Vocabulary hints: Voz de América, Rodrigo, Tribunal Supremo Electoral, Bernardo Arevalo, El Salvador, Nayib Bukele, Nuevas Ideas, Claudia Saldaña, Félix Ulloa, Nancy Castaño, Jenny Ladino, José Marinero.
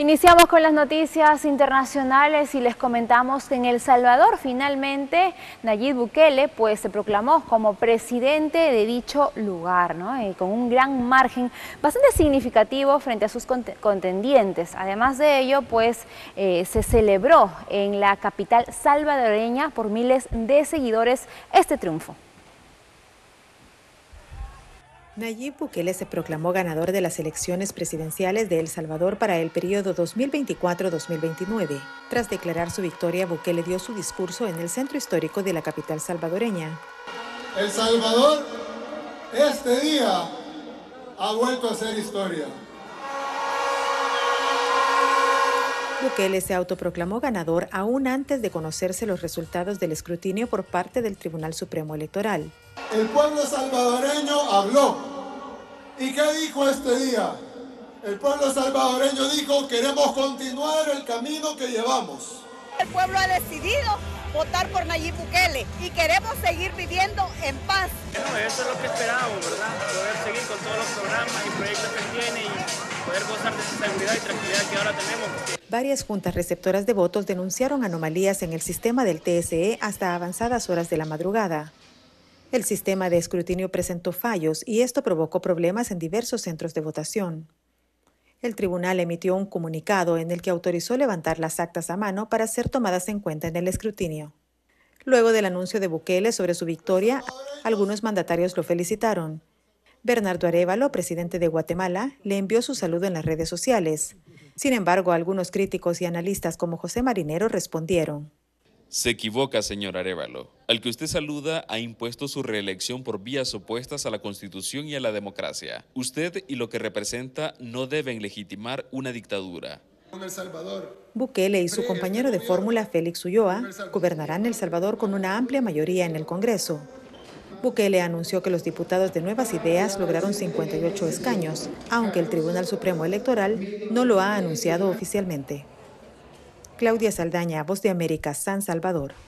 Iniciamos con las noticias internacionales y les comentamos que en El Salvador finalmente Nayib Bukele se proclamó como presidente de dicho lugar, ¿no? Y con un gran margen bastante significativo frente a sus contendientes. Además de ello, se celebró en la capital salvadoreña por miles de seguidores este triunfo. Nayib Bukele se proclamó ganador de las elecciones presidenciales de El Salvador para el periodo 2024-2029. Tras declarar su victoria, Bukele dio su discurso en el centro histórico de la capital salvadoreña. El Salvador, este día, ha vuelto a ser historia. Bukele se autoproclamó ganador aún antes de conocerse los resultados del escrutinio por parte del Tribunal Supremo Electoral. El pueblo salvadoreño habló. ¿Y qué dijo este día? El pueblo salvadoreño dijo: queremos continuar el camino que llevamos. El pueblo ha decidido votar por Nayib Bukele y queremos seguir viviendo en paz. Bueno, eso es lo que esperábamos, ¿verdad? Poder seguir con todos los programas y proyectos que tiene y poder gozar de esa seguridad y tranquilidad que ahora tenemos. Varias juntas receptoras de votos denunciaron anomalías en el sistema del TSE hasta avanzadas horas de la madrugada. El sistema de escrutinio presentó fallos y esto provocó problemas en diversos centros de votación. El tribunal emitió un comunicado en el que autorizó levantar las actas a mano para ser tomadas en cuenta en el escrutinio. Luego del anuncio de Bukele sobre su victoria, algunos mandatarios lo felicitaron. Bernardo Arevalo, presidente de Guatemala, le envió su saludo en las redes sociales. Sin embargo, algunos críticos y analistas como José Marinero respondieron. Se equivoca, señor Arevalo. Al que usted saluda ha impuesto su reelección por vías opuestas a la Constitución y a la democracia. Usted y lo que representa no deben legitimar una dictadura. Bukele y su compañero de fórmula, Félix Ulloa, gobernarán El Salvador con una amplia mayoría en el Congreso. Bukele anunció que los diputados de Nuevas Ideas lograron 58 escaños, aunque el Tribunal Supremo Electoral no lo ha anunciado oficialmente. Claudia Saldaña, Voz de América, San Salvador.